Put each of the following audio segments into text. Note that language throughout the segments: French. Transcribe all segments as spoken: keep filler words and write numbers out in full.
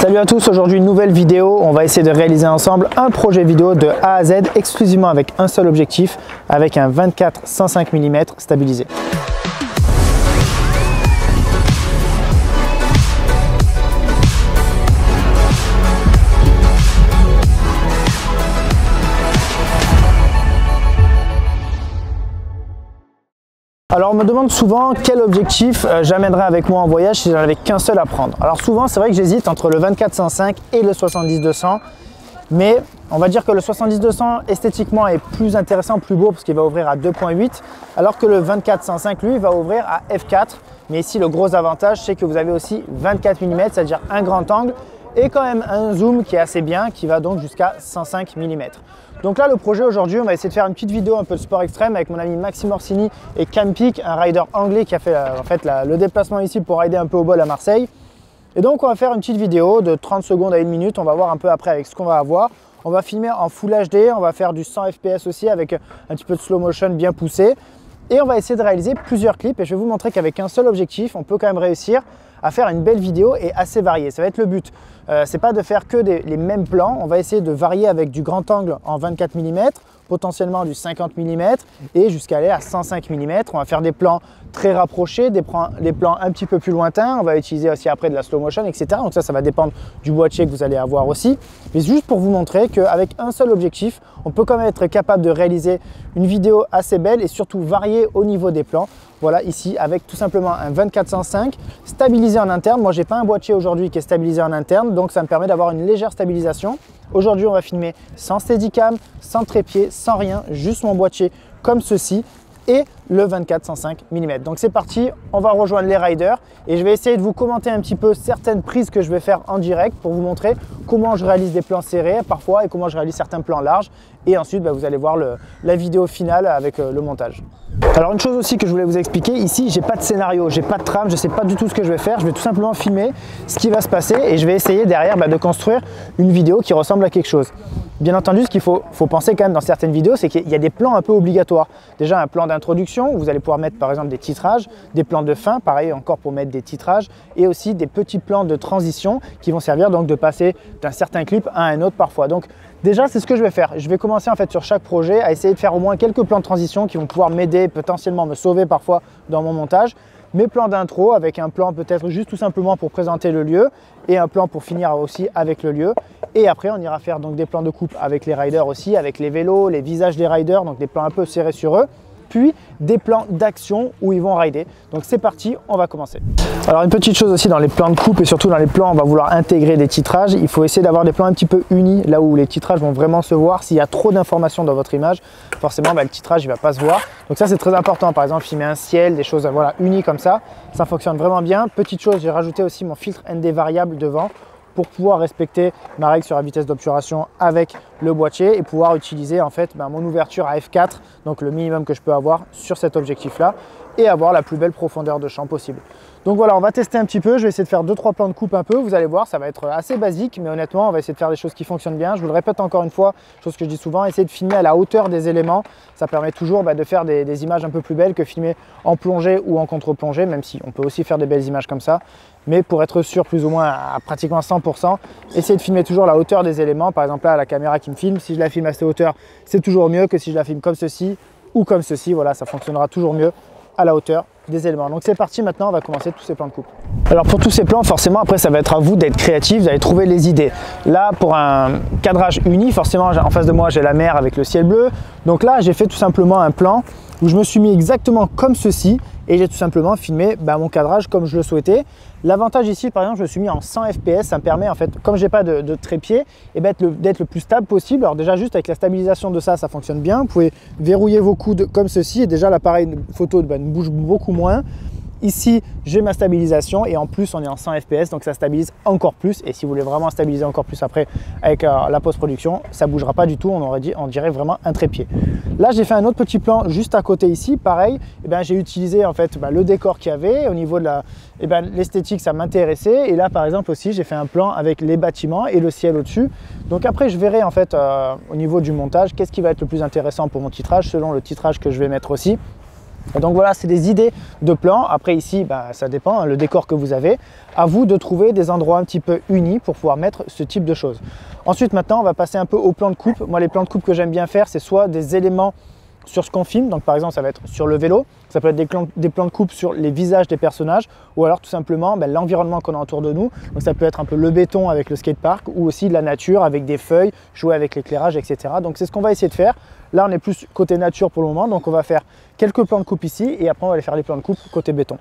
Salut à tous, aujourd'hui une nouvelle vidéo, on va essayer de réaliser ensemble un projet vidéo de A à Z exclusivement avec un seul objectif, avec un vingt-quatre cent cinq millimètres stabilisé. Alors on me demande souvent quel objectif j'amènerai avec moi en voyage si j'en avais qu'un seul à prendre. Alors souvent c'est vrai que j'hésite entre le vingt-quatre cent cinq et le soixante-dix deux cents, mais on va dire que le soixante-dix deux cents esthétiquement est plus intéressant, plus beau parce qu'il va ouvrir à deux point huit, alors que le vingt-quatre cent cinq lui va ouvrir à f quatre. Mais ici le gros avantage c'est que vous avez aussi vingt-quatre millimètres, c'est-à-dire un grand angle et quand même un zoom qui est assez bien, qui va donc jusqu'à cent cinq millimètres. Donc là, le projet aujourd'hui, on va essayer de faire une petite vidéo un peu de sport extrême avec mon ami Maxime Orsini et Campik, un rider anglais qui a fait, en fait la, le déplacement ici pour rider un peu au Bowl à Marseille. Et donc, on va faire une petite vidéo de trente secondes à une minute. On va voir un peu après avec ce qu'on va avoir. On va filmer en full H D, on va faire du cent F P S aussi avec un petit peu de slow motion bien poussé. Et on va essayer de réaliser plusieurs clips et je vais vous montrer qu'avec un seul objectif, on peut quand même réussir à faire une belle vidéo et assez variée. Ça va être le but. Euh, c'est pas de faire que des, les mêmes plans. On va essayer de varier avec du grand angle en vingt-quatre millimètres, potentiellement du cinquante millimètres et jusqu'à aller à cent cinq millimètres. On va faire des plans très rapprochés, des plans, des plans un petit peu plus lointains. On va utiliser aussi après de la slow motion, et cetera. Donc ça, ça va dépendre du boîtier que vous allez avoir aussi. Mais juste pour vous montrer qu'avec un seul objectif, on peut quand même être capable de réaliser une vidéo assez belle et surtout variée au niveau des plans. Voilà, ici avec tout simplement un vingt-quatre cent cinq stabilisé en interne. Moi, j'ai pas un boîtier aujourd'hui qui est stabilisé en interne, donc ça me permet d'avoir une légère stabilisation. Aujourd'hui, on va filmer sans steadicam, sans trépied, sans rien, juste mon boîtier comme ceci et le vingt-quatre cent cinq millimètres. Donc c'est parti, on va rejoindre les riders et je vais essayer de vous commenter un petit peu certaines prises que je vais faire en direct pour vous montrer comment je réalise des plans serrés parfois et comment je réalise certains plans larges. Et ensuite, bah, vous allez voir le, la vidéo finale avec euh, le montage. Alors une chose aussi que je voulais vous expliquer, ici j'ai pas de scénario, j'ai pas de trame, je sais pas du tout ce que je vais faire, je vais tout simplement filmer ce qui va se passer et je vais essayer derrière bah, de construire une vidéo qui ressemble à quelque chose. Bien entendu, ce qu'il faut, faut penser quand même dans certaines vidéos, c'est qu'il y a des plans un peu obligatoires. Déjà un plan d'introduction, où vous allez pouvoir mettre par exemple des titrages, des plans de fin, pareil encore pour mettre des titrages, et aussi des petits plans de transition qui vont servir donc de passer d'un certain clip à un autre parfois. Donc déjà c'est ce que je vais faire, je vais commencer en fait sur chaque projet à essayer de faire au moins quelques plans de transition qui vont pouvoir m'aider, potentiellement me sauver parfois dans mon montage. Mes plans d'intro avec un plan peut-être juste tout simplement pour présenter le lieu et un plan pour finir aussi avec le lieu. Et après on ira faire donc des plans de coupe avec les riders aussi, avec les vélos, les visages des riders, donc des plans un peu serrés sur eux, puis des plans d'action où ils vont rider. Donc c'est parti, on va commencer. Alors une petite chose aussi dans les plans de coupe et surtout dans les plans, on va vouloir intégrer des titrages. Il faut essayer d'avoir des plans un petit peu unis, là où les titrages vont vraiment se voir. S'il y a trop d'informations dans votre image, forcément bah, le titrage il va pas se voir. Donc ça c'est très important, par exemple filmer un ciel, des choses voilà, unies comme ça, ça fonctionne vraiment bien. Petite chose, j'ai rajouté aussi mon filtre N D variable devant pour pouvoir respecter ma règle sur la vitesse d'obturation avec le boîtier et pouvoir utiliser en fait ben, mon ouverture à f quatre, donc le minimum que je peux avoir sur cet objectif là et avoir la plus belle profondeur de champ possible. Donc voilà, on va tester un petit peu, je vais essayer de faire deux trois plans de coupe un peu, vous allez voir ça va être assez basique mais honnêtement on va essayer de faire des choses qui fonctionnent bien. Je vous le répète encore une fois, chose que je dis souvent, essayer de filmer à la hauteur des éléments, ça permet toujours ben, de faire des, des images un peu plus belles que filmer en plongée ou en contre-plongée, même si on peut aussi faire des belles images comme ça. Mais pour être sûr plus ou moins à pratiquement cent pour cent, essayez de filmer toujours la hauteur des éléments. Par exemple là, la caméra qui me filme, si je la filme à cette hauteur, c'est toujours mieux que si je la filme comme ceci ou comme ceci. Voilà, ça fonctionnera toujours mieux à la hauteur des éléments. Donc c'est parti, maintenant on va commencer tous ces plans de coupe. Alors pour tous ces plans, forcément après ça va être à vous d'être créatif, vous allez trouver les idées. Là pour un cadrage uni, forcément en face de moi j'ai la mer avec le ciel bleu. Donc là j'ai fait tout simplement un plan où je me suis mis exactement comme ceci et j'ai tout simplement filmé bah, mon cadrage comme je le souhaitais. L'avantage ici, par exemple, je me suis mis en cent F P S, ça me permet en fait, comme j'ai pas de, de trépied, et d'être le, le plus stable possible. Alors déjà juste avec la stabilisation de ça, ça fonctionne bien. Vous pouvez verrouiller vos coudes comme ceci et déjà l'appareil photo bah, ne bouge beaucoup moins. Ici, j'ai ma stabilisation et en plus, on est en cent F P S, donc ça stabilise encore plus. Et si vous voulez vraiment stabiliser encore plus après avec euh, la post-production, ça ne bougera pas du tout, on, aurait dit, on dirait vraiment un trépied. Là, j'ai fait un autre petit plan juste à côté ici, pareil, eh ben, j'ai utilisé en fait bah, le décor qu'il y avait, au niveau de la, eh ben, l'esthétique, ça m'intéressait. Et là, par exemple aussi, j'ai fait un plan avec les bâtiments et le ciel au-dessus. Donc après, je verrai en fait euh, au niveau du montage, qu'est-ce qui va être le plus intéressant pour mon titrage, selon le titrage que je vais mettre aussi. Et donc voilà, c'est des idées de plans. Après ici, bah, ça dépend, hein, le décor que vous avez. À vous de trouver des endroits un petit peu unis pour pouvoir mettre ce type de choses. Ensuite, maintenant, on va passer un peu aux plans de coupe. Moi, les plans de coupe que j'aime bien faire, c'est soit des éléments sur ce qu'on filme, donc par exemple, ça va être sur le vélo, ça peut être des plans, des plans de coupe sur les visages des personnages, ou alors tout simplement ben, l'environnement qu'on a autour de nous. Donc ça peut être un peu le béton avec le skatepark, ou aussi de la nature avec des feuilles, jouer avec l'éclairage, et cetera. Donc c'est ce qu'on va essayer de faire. Là, on est plus côté nature pour le moment, donc on va faire quelques plans de coupe ici, et après on va aller faire les plans de coupe côté béton.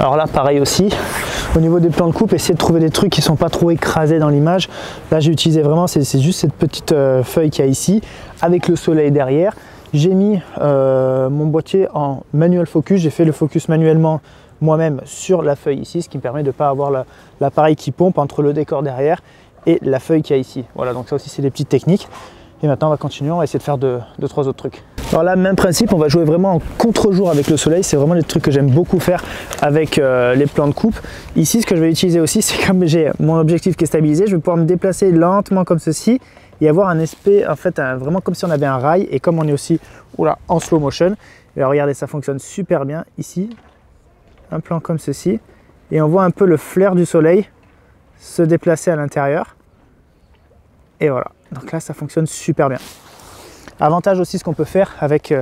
Alors là, pareil aussi. Au niveau des plans de coupe, essayez de trouver des trucs qui ne sont pas trop écrasés dans l'image. Là, j'ai utilisé vraiment, c'est juste cette petite euh, feuille qu'il y a ici, avec le soleil derrière. J'ai mis euh, mon boîtier en manuel focus. J'ai fait le focus manuellement moi-même sur la feuille ici, ce qui me permet de ne pas avoir l'appareil qui pompe entre le décor derrière et la feuille qu'il y a ici. Voilà, donc ça aussi, c'est des petites techniques. Et maintenant, on va continuer, on va essayer de faire deux, deux, trois autres trucs. Alors là, même principe, on va jouer vraiment en contre-jour avec le soleil. C'est vraiment les trucs que j'aime beaucoup faire avec euh, les plans de coupe. Ici, ce que je vais utiliser aussi, c'est comme j'ai mon objectif qui est stabilisé, je vais pouvoir me déplacer lentement comme ceci et avoir un aspect, en fait, un, vraiment comme si on avait un rail. Et comme on est aussi oula, en slow motion, alors regardez, ça fonctionne super bien ici. Un plan comme ceci. Et on voit un peu le flair du soleil se déplacer à l'intérieur. Et voilà. Donc là, ça fonctionne super bien. Avantage aussi, ce qu'on peut faire avec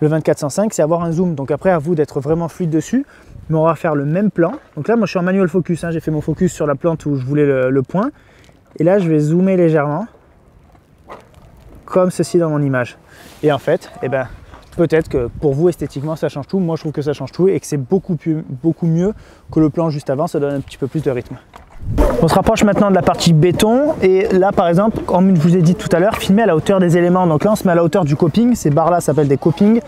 le vingt-quatre cent cinq, c'est avoir un zoom. Donc après, à vous d'être vraiment fluide dessus. Mais on va faire le même plan. Donc là, moi, je suis en manuel focus. Hein. J'ai fait mon focus sur la plante où je voulais le, le point. Et là, je vais zoomer légèrement. Comme ceci dans mon image. Et en fait, eh ben, peut-être que pour vous, esthétiquement, ça change tout. Moi, je trouve que ça change tout et que c'est beaucoup, plus, beaucoup mieux que le plan juste avant. Ça donne un petit peu plus de rythme. On se rapproche maintenant de la partie béton et là par exemple, comme je vous ai dit tout à l'heure, filmer à la hauteur des éléments. Donc là on se met à la hauteur du coping, ces barres là s'appellent des copings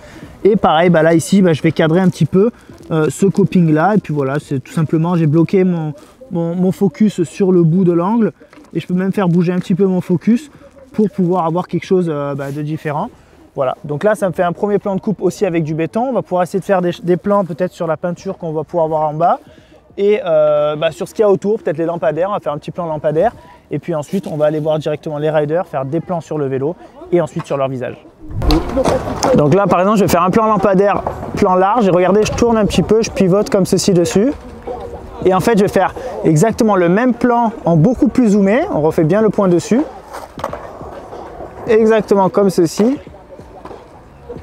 et pareil bah là ici bah, je vais cadrer un petit peu euh, ce coping là et puis voilà, c'est tout simplement j'ai bloqué mon, mon, mon focus sur le bout de l'angle et je peux même faire bouger un petit peu mon focus pour pouvoir avoir quelque chose euh, bah, de différent. Voilà, donc là ça me fait un premier plan de coupe aussi avec du béton. On va pouvoir essayer de faire des, des plans peut-être sur la peinture qu'on va pouvoir avoir en bas. Et euh, bah sur ce qu'il y a autour, peut-être les lampadaires, on va faire un petit plan lampadaire. Et puis ensuite, on va aller voir directement les riders, faire des plans sur le vélo et ensuite sur leur visage. Donc là, par exemple, je vais faire un plan lampadaire, plan large. Et regardez, je tourne un petit peu, je pivote comme ceci dessus. Et en fait, je vais faire exactement le même plan en beaucoup plus zoomé. On refait bien le point dessus. Exactement comme ceci.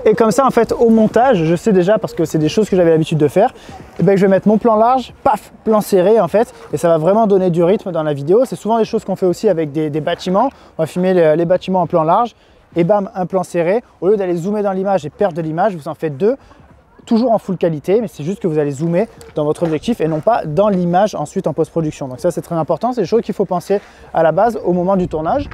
Et comme ça, en fait, au montage, je sais déjà, parce que c'est des choses que j'avais l'habitude de faire, et bien que je vais mettre mon plan large, paf, plan serré, en fait, et ça va vraiment donner du rythme dans la vidéo. C'est souvent des choses qu'on fait aussi avec des, des bâtiments. On va filmer les, les bâtiments en plan large, et bam, un plan serré. Au lieu d'aller zoomer dans l'image et perdre de l'image, vous en faites deux, toujours en full qualité, mais c'est juste que vous allez zoomer dans votre objectif et non pas dans l'image ensuite en post-production. Donc ça, c'est très important. C'est des choses qu'il faut penser à la base au moment du tournage.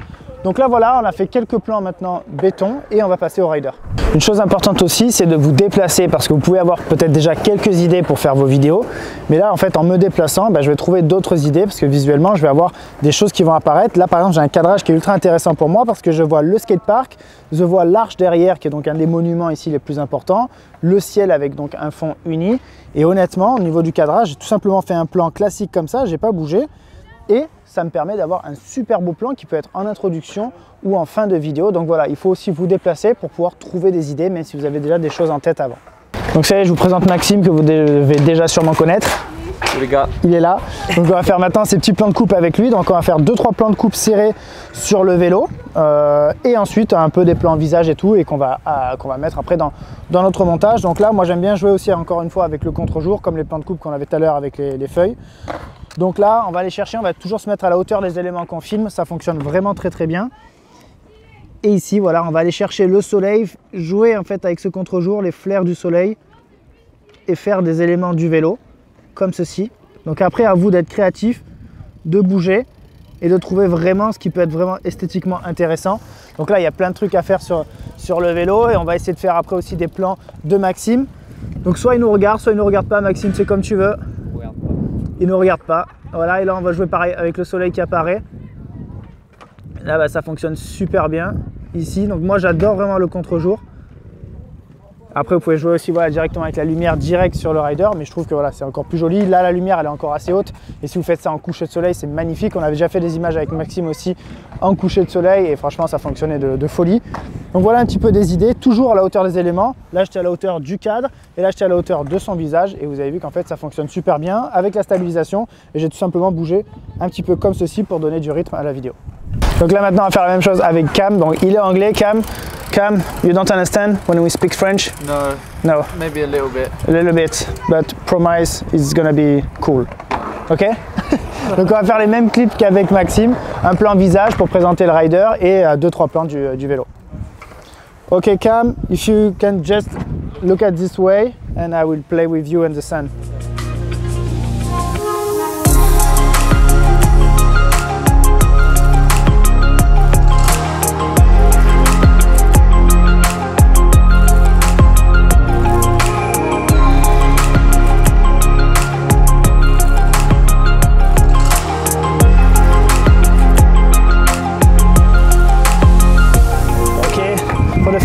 Donc là voilà, on a fait quelques plans maintenant béton et on va passer au rider. Une chose importante aussi, c'est de vous déplacer parce que vous pouvez avoir peut-être déjà quelques idées pour faire vos vidéos. Mais là en fait, en me déplaçant, bah, je vais trouver d'autres idées parce que visuellement, je vais avoir des choses qui vont apparaître. Là par exemple, j'ai un cadrage qui est ultra intéressant pour moi parce que je vois le skatepark, je vois l'arche derrière qui est donc un des monuments ici les plus importants, le ciel avec donc un fond uni. Et honnêtement, au niveau du cadrage, j'ai tout simplement fait un plan classique comme ça, j'ai pas bougé. Et ça me permet d'avoir un super beau plan qui peut être en introduction ou en fin de vidéo. Donc voilà, il faut aussi vous déplacer pour pouvoir trouver des idées, même si vous avez déjà des choses en tête avant. Donc ça y est, je vous présente Maxime que vous devez déjà sûrement connaître. Les gars. Il est là. Donc on va faire maintenant ces petits plans de coupe avec lui. Donc on va faire deux trois plans de coupe serrés sur le vélo euh, et ensuite un peu des plans visage et tout et qu'on va, qu'on va mettre après dans, dans notre montage. Donc là, moi j'aime bien jouer aussi encore une fois avec le contre-jour comme les plans de coupe qu'on avait tout à l'heure avec les, les feuilles. Donc là, on va aller chercher, on va toujours se mettre à la hauteur des éléments qu'on filme. Ça fonctionne vraiment très très bien. Et ici, voilà, on va aller chercher le soleil, jouer en fait avec ce contre-jour, les flares du soleil et faire des éléments du vélo comme ceci. Donc après, à vous d'être créatif, de bouger et de trouver vraiment ce qui peut être vraiment esthétiquement intéressant. Donc là, il y a plein de trucs à faire sur, sur le vélo et on va essayer de faire après aussi des plans de Maxime. Donc soit il nous regarde, soit il ne nous regarde pas. Maxime, c'est comme tu veux. Il ne nous regarde pas. Voilà, et là on va jouer pareil avec le soleil qui apparaît. Là bah, ça fonctionne super bien ici. Donc moi j'adore vraiment le contre-jour. Après, vous pouvez jouer aussi voilà, directement avec la lumière directe sur le rider, mais je trouve que voilà, c'est encore plus joli. Là, la lumière, elle est encore assez haute. Et si vous faites ça en coucher de soleil, c'est magnifique. On avait déjà fait des images avec Maxime aussi en coucher de soleil et franchement, ça fonctionnait de, de folie. Donc voilà un petit peu des idées, toujours à la hauteur des éléments. Là, j'étais à la hauteur du cadre et là, j'étais à la hauteur de son visage. Et vous avez vu qu'en fait, ça fonctionne super bien avec la stabilisation. Et j'ai tout simplement bougé un petit peu comme ceci pour donner du rythme à la vidéo. Donc là, maintenant, on va faire la même chose avec Cam. Donc, il est anglais, Cam. Cam, you don't understand when we speak French? No. No. Maybe a little bit. A little bit, but promise it's gonna be cool. Ok? Donc on va faire les mêmes clips qu'avec Maxime, un plan visage pour présenter le rider et deux trois plans du, du vélo. Ok Cam, if you can just look at this way and I will play with you and the sun.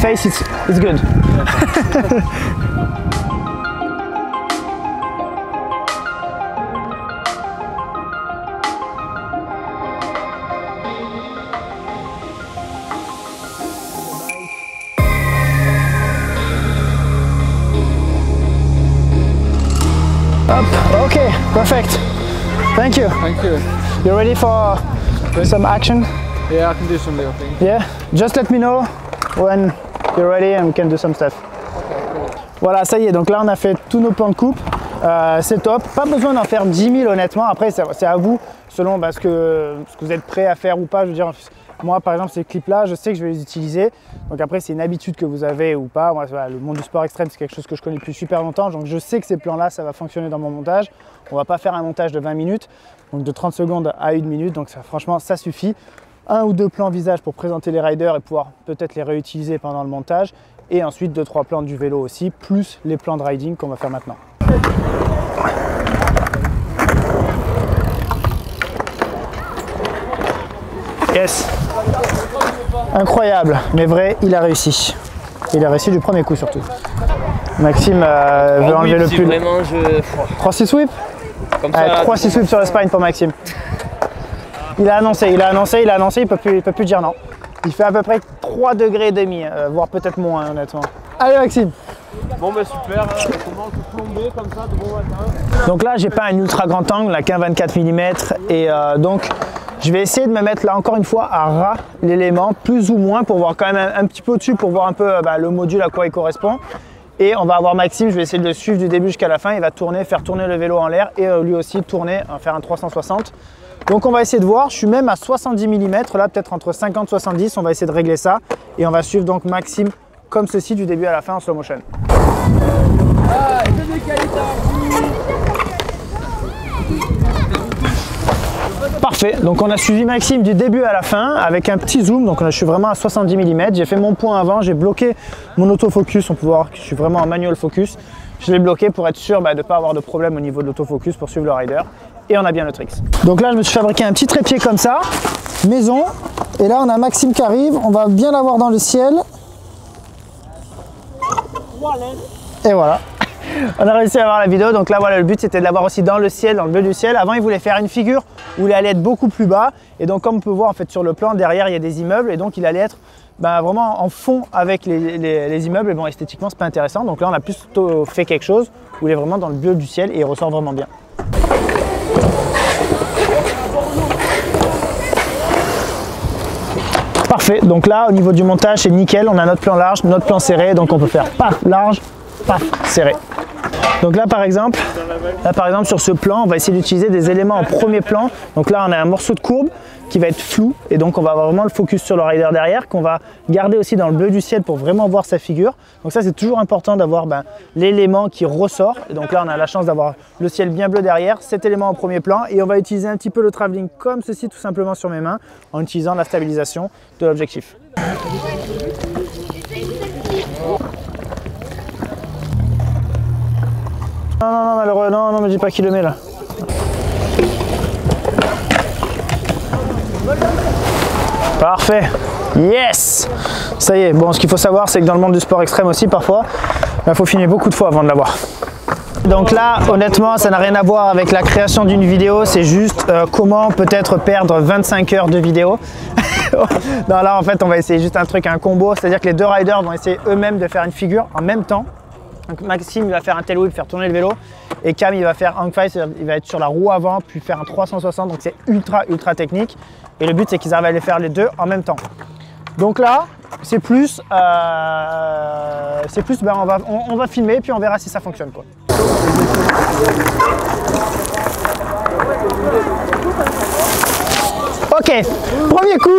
Face, it's, it's good. Up. Okay, perfect. Thank you. Thank you. You ready for some action? Yeah, I can do some little things. Yeah, just let me know when you're ready and we can do some stuff. Okay, cool. Voilà, ça y est, donc là on a fait tous nos plans de coupe, euh, c'est top, pas besoin d'en faire dix mille honnêtement, après c'est à vous selon bah, ce, que, ce que vous êtes prêt à faire ou pas. Je veux dire, moi par exemple ces clips là je sais que je vais les utiliser, donc après c'est une habitude que vous avez ou pas. Moi, voilà, le monde du sport extrême c'est quelque chose que je connais depuis super longtemps, donc je sais que ces plans là ça va fonctionner dans mon montage. On va pas faire un montage de vingt minutes, donc de trente secondes à une minute, donc ça, franchement ça suffit. Un ou deux plans visage pour présenter les riders et pouvoir peut-être les réutiliser pendant le montage, et ensuite deux trois plans du vélo aussi, plus les plans de riding qu'on va faire maintenant. Yes, incroyable, mais vrai, il a réussi. Il a réussi du premier coup surtout. Maxime euh, veut enlever le pull. trois six whip. trois six whip sur la spine pour Maxime. Il a annoncé, il a annoncé, il a annoncé, il ne peut plus, il peut plus dire non. Il fait à peu près trois degrés et demi, euh, voire peut-être moins, hein, honnêtement. Allez Maxime. Bon bah super, hein, comment on peut plomber comme ça de bon matin. Donc là, j'ai pas un ultra grand angle, là qu'un vingt-quatre millimètres, et euh, donc je vais essayer de me mettre là encore une fois à ras l'élément, plus ou moins, pour voir quand même un, un petit peu au-dessus, pour voir un peu euh, bah, le module à quoi il correspond. Et on va avoir Maxime, je vais essayer de le suivre du début jusqu'à la fin, il va tourner, faire tourner le vélo en l'air, et euh, lui aussi tourner, faire un trois cent soixante. Donc on va essayer de voir, je suis même à soixante-dix millimètres, là peut-être entre cinquante et soixante-dix, on va essayer de régler ça et on va suivre donc Maxime comme ceci du début à la fin en slow motion. Parfait, donc on a suivi Maxime du début à la fin avec un petit zoom, donc là je suis vraiment à soixante-dix millimètres, j'ai fait mon point avant, j'ai bloqué mon autofocus, on peut voir que je suis vraiment en manual focus, je l'ai bloqué pour être sûr bah, de ne pas avoir de problème au niveau de l'autofocus pour suivre le rider. Et on a bien le tricks. Donc là, je me suis fabriqué un petit trépied comme ça, maison. Et là, on a Maxime qui arrive. On va bien l'avoir dans le ciel. Et voilà. On a réussi à avoir la vidéo. Donc là, voilà, le but, c'était de l'avoir aussi dans le ciel, dans le bleu du ciel. Avant, il voulait faire une figure où il allait être beaucoup plus bas. Et donc, comme on peut voir, en fait, sur le plan, derrière, il y a des immeubles. Et donc, il allait être bah, vraiment en fond avec les, les, les immeubles. Et bon, esthétiquement, c'est pas intéressant. Donc là, on a plutôt fait quelque chose où il est vraiment dans le bleu du ciel et il ressort vraiment bien. Parfait, donc là au niveau du montage c'est nickel, on a notre plan large, notre plan serré, donc on peut faire paf large, paf serré. Donc là par exemple, là par exemple sur ce plan on va essayer d'utiliser des éléments en premier plan, donc là on a un morceau de courbe qui va être flou et donc on va avoir vraiment le focus sur le rider derrière, qu'on va garder aussi dans le bleu du ciel pour vraiment voir sa figure. Donc ça c'est toujours important d'avoir ben, l'élément qui ressort, et donc là on a la chance d'avoir le ciel bien bleu derrière, cet élément en premier plan, et on va utiliser un petit peu le travelling comme ceci tout simplement sur mes mains en utilisant la stabilisation de l'objectif. Non non non malheureux, non non me dis pas qui le met là. Parfait, yes. Ça y est, bon ce qu'il faut savoir c'est que dans le monde du sport extrême aussi parfois, Il faut filmer beaucoup de fois avant de l'avoir. Donc là, honnêtement, ça n'a rien à voir avec la création d'une vidéo, c'est juste euh, comment peut-être perdre vingt-cinq heures de vidéo. Non, là, en fait, on va essayer juste un truc, un combo, c'est-à-dire que les deux riders vont essayer eux-mêmes de faire une figure en même temps. Donc Maxime, il va faire un tail whip, faire tourner le vélo, et Cam, il va faire hang five, il va être sur la roue avant, puis faire un trois cent soixante, donc c'est ultra, ultra technique. Et le but, c'est qu'ils arrivent à les faire les deux en même temps. Donc là, c'est plus, euh, c'est plus, ben on va, on, on va filmer, puis on verra si ça fonctionne, quoi. Ok, premier coup.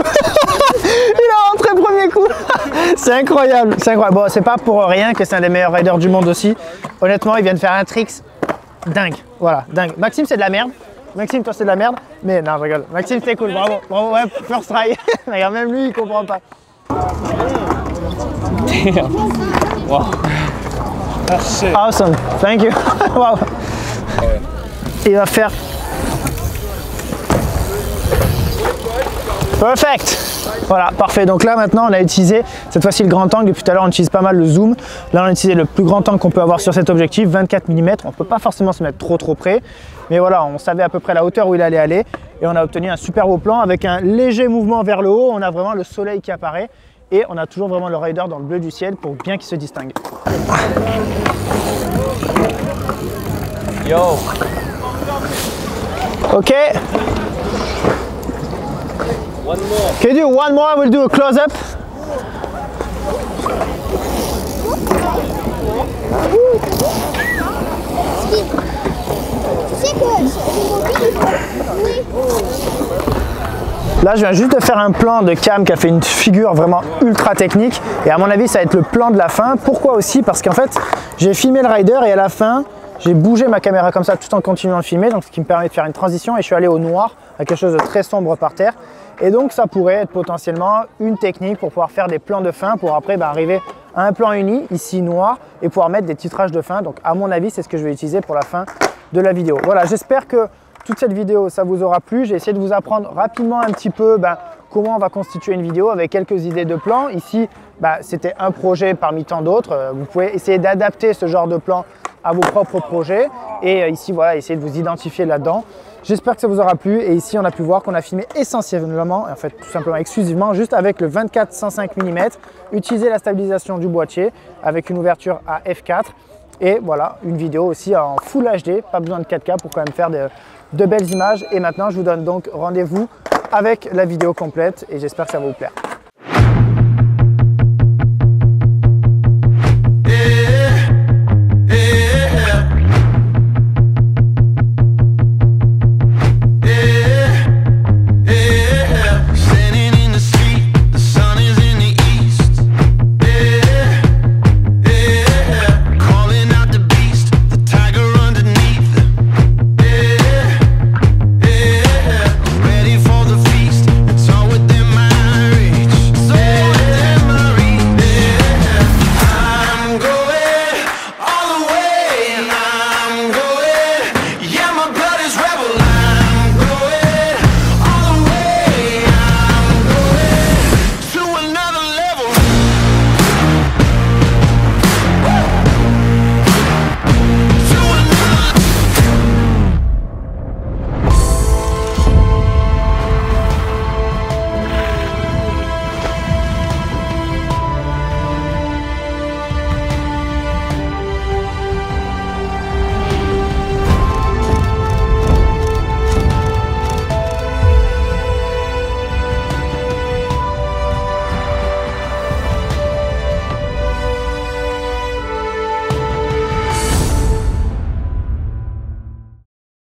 Il a rentré premier coup. C'est incroyable, c'est incroyable. Bon, c'est pas pour rien que c'est un des meilleurs riders du monde aussi. Honnêtement, il vient de faire un tricks dingue. Voilà, dingue. Maxime, c'est de la merde. Maxime, toi, c'est de la merde. Mais non, je rigole. Maxime, c'est cool, bravo. Bravo, ouais, first try. Regarde, même lui, il comprend pas. Wow. That's it. Awesome, thank you. Wow. Il va faire... Perfect. Voilà, parfait. Donc là, maintenant, on a utilisé cette fois-ci le grand angle. Depuis tout à l'heure, on utilise pas mal le zoom. Là, on a utilisé le plus grand angle qu'on peut avoir sur cet objectif, vingt-quatre millimètres. On ne peut pas forcément se mettre trop, trop près. Mais voilà, on savait à peu près la hauteur où il allait aller. Et on a obtenu un super beau plan avec un léger mouvement vers le haut. On a vraiment le soleil qui apparaît. Et on a toujours vraiment le rider dans le bleu du ciel pour bien qu'il se distingue. Yo. Ok. One more. Can you do one more? I will do a close up. Là, je viens juste de faire un plan de Cam qui a fait une figure vraiment ultra technique. Et à mon avis, ça va être le plan de la fin. Pourquoi aussi? Parce qu'en fait, j'ai filmé le rider et à la fin, j'ai bougé ma caméra comme ça tout en continuant de filmer, donc ce qui me permet de faire une transition, et je suis allé au noir à quelque chose de très sombre par terre. Et donc ça pourrait être potentiellement une technique pour pouvoir faire des plans de fin pour après bah, arriver à un plan uni, ici noir, et pouvoir mettre des titrages de fin. Donc à mon avis, c'est ce que je vais utiliser pour la fin de la vidéo. Voilà, j'espère que toute cette vidéo, ça vous aura plu. J'ai essayé de vous apprendre rapidement un petit peu bah, comment on va constituer une vidéo avec quelques idées de plans. Ici, bah, c'était un projet parmi tant d'autres. Vous pouvez essayer d'adapter ce genre de plan à vos propres projets, et ici voilà, essayez de vous identifier là-dedans. J'espère que ça vous aura plu, et ici on a pu voir qu'on a filmé essentiellement, en fait tout simplement exclusivement, juste avec le vingt-quatre cent cinq millimètres, utiliser la stabilisation du boîtier avec une ouverture à F quatre, et voilà, une vidéo aussi en Full H D, pas besoin de quatre K pour quand même faire de, de belles images. Et maintenant je vous donne donc rendez-vous avec la vidéo complète, et j'espère que ça va vous plaire.